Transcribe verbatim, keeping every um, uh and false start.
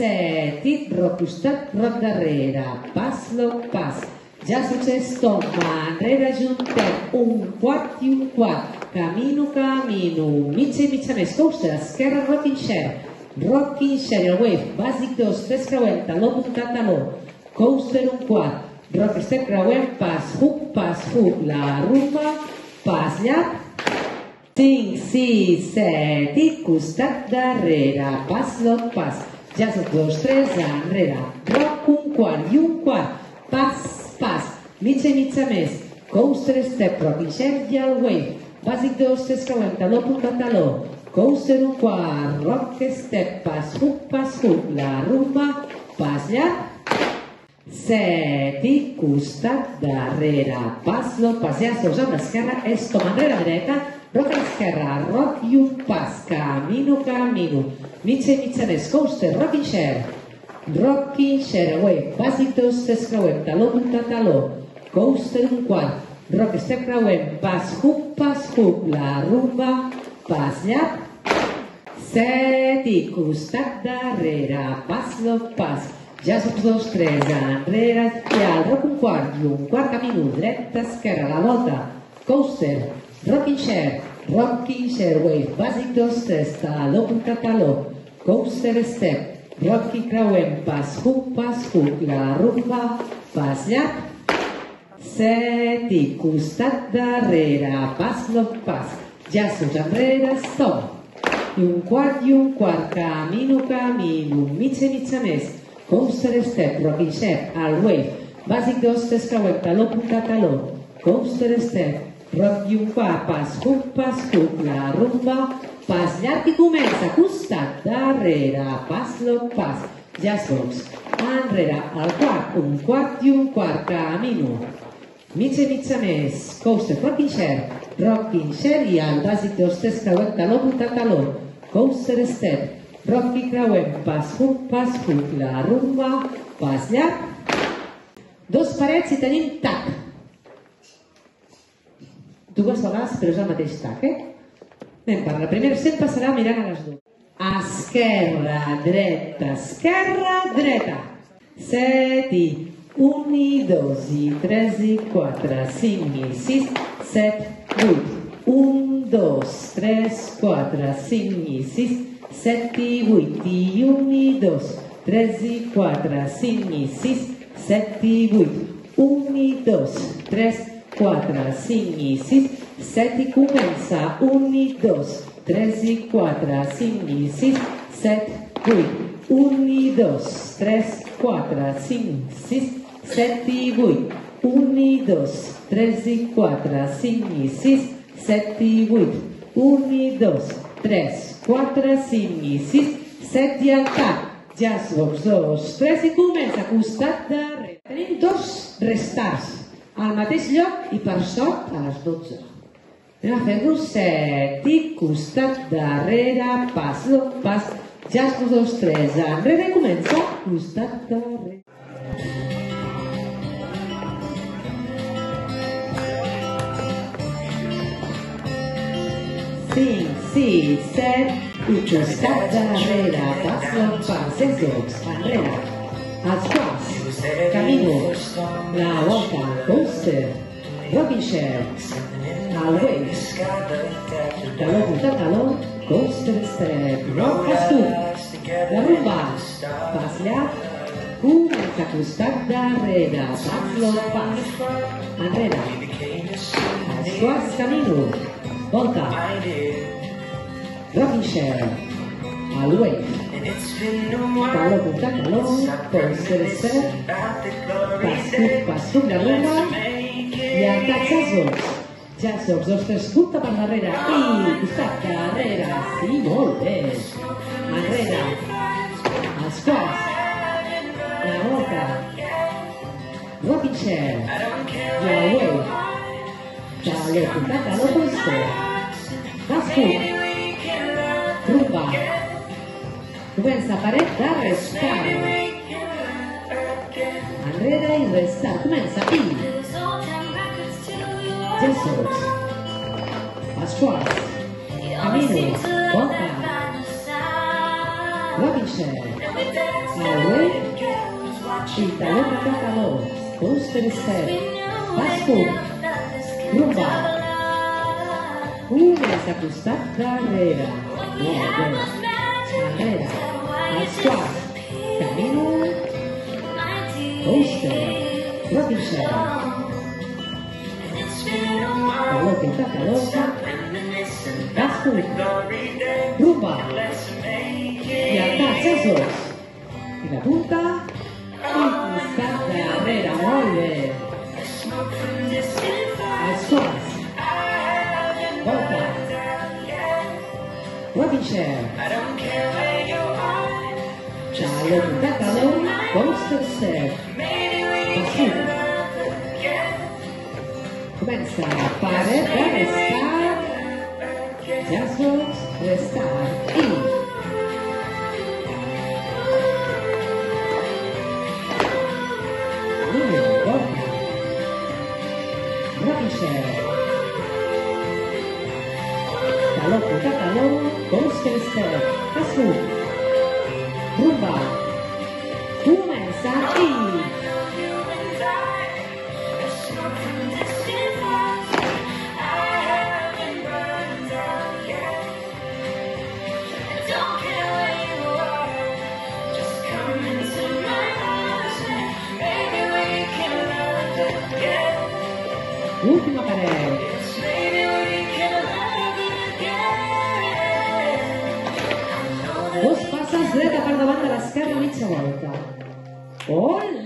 sette, Ropustat Rodarera, Paslo Pas, già successo, ma raggiunto un quarto in qua, cammino cammino, mice mice me, scorsa, scherra rocking share, rocking share, wave, basic dos, fresca vuelta, lo catalo, coaster un qua, rock step, gravel, pass, hook, pass, hook, la rumba, pass, ya. cinque, sei, sette, custat darrere, pas, lo pas, già su due, tre, enrere, rock un qua, y un qua, pas, pas, mice mice mes, coaster step, rocking share, ya wave, basic dos, fresca vuelta, lo catalo, coaster un qua, rock step, pass, hook, pass, hook, la rumba, pass, ya. Seti, custat, darrere, paslo, passeasso, sopra, scherra, esto, mandrera, dreta, roca, scherra, rock, un pas, camino, camino, mice, mice, nescoste, rocking share, rocking share, wave, basitos, escrauen, talon, tatalo, coaster, un quad, rock, step, rauen, pas, hoop, pas, hoop, la rumba, pasla, seti, custat, darrere, paslo, pas. Già su dos, tre, enrere, al rock un quarto, un quarto minuto, dretta, scherra, la volta, coaster, rocking share, rocking share, wave, basic dos, testa, l'open catalog, coaster step, rocking crauen, pass, hook, pass, hook, la rumba, pass, ya. Seti, custat, darrere, pass, lo pass, già su enrere, stop, un quarto, un quarto, camino, camino, mice, mice, mes. Coaster step, rocking share, al wave, basic dos, testa vuelta, lo catalog, coaster step, rock un qua, pass, hook, pass, hook, la rumba, pass, l'arti comienza, custat, darrera, pass, lo pass, jazz box, enrere, al quarto, un quarto, un quarto, camino, mice, mice, mes, coaster, rocking share, rocking share, y al basic dos, testa vuelta, lo catalog, coaster step, Rocky Crauen, pass, hook, pass, hook, la rumba, pass, llarg. Dos parets i tenim tac. Dues vegades, però és el mateix tac, eh? Anem per la primera, sempre passarà mirant a les dues. Esquerra, dreta, esquerra, dreta. Set i un i dos i tres i quatre, cinc i sis, set, vuit. Un, dos, tres, quatre, cinc i sis, sette, vuit, uno, dos, tre, quattro, cinque, sei, sette, vuit, uno, due, tre, quattro, cinque, sei, sette, comienza, uno, due, tre, quattro, cinque, sei, sette, vuit, uno, due, tre, quattro, cinque, sei, sette, vuit, uno, due, tre, quattro, cinque, sei, sette, vuit, uno, due, tre, quattro, cinque, sei, sette al cap, ja sops, dos, tres i comença, costat darrere. Tenim dos restars al mateix lloc i per sort a les dotze. Anem a fer-lo set i costat darrere, pas, pas, ja sops, dos, tres, enrere, comença, costat darrere. cinque, sei, sette, otto, stat darrere, passo, passo, e dos, enrere, als quals, camino, la volta, coaster, rocking share, al wave, taló, punta, taló, coaster, step, rock, pass, la rumba, pass, llarg, comença, costat darrere, passo, passo, enrere, als quals, camino, volta, rocking share, al wave, taló, punta, taló, coaster, step, pass, pass, la rumba, i al tac, jazz box, jazz box, dos, tres, punta per darrere, i costat, darrere, sí, molt bé, enrere, els cors, la volta, rocking share, i al wave, taló, punta, taló, coaster, pasco, rumba, comença paret de restar, enrere i restar, comença i, gessos, pasquals, camino, volta, rocking share, Ale, Italo Calò, Coster Step, Pasco, Ruba, Unes Acustat Carrera, Guarda, Carrera, Pasqua, Camino, Coster, Robichera, Calò Pinta Calò, Pasco, Ruba. E attacca solo e la punta e ti sta carrera molle al suono volta Robichera ciallo puntata loro coaster surf comincia a fare restare giasso restare in Calò, punta, calò, coaster step, casù, ruba, comincia e... L'ultima parella. Vos passas dreta per davant de l'esquerra mitja volta. Hola!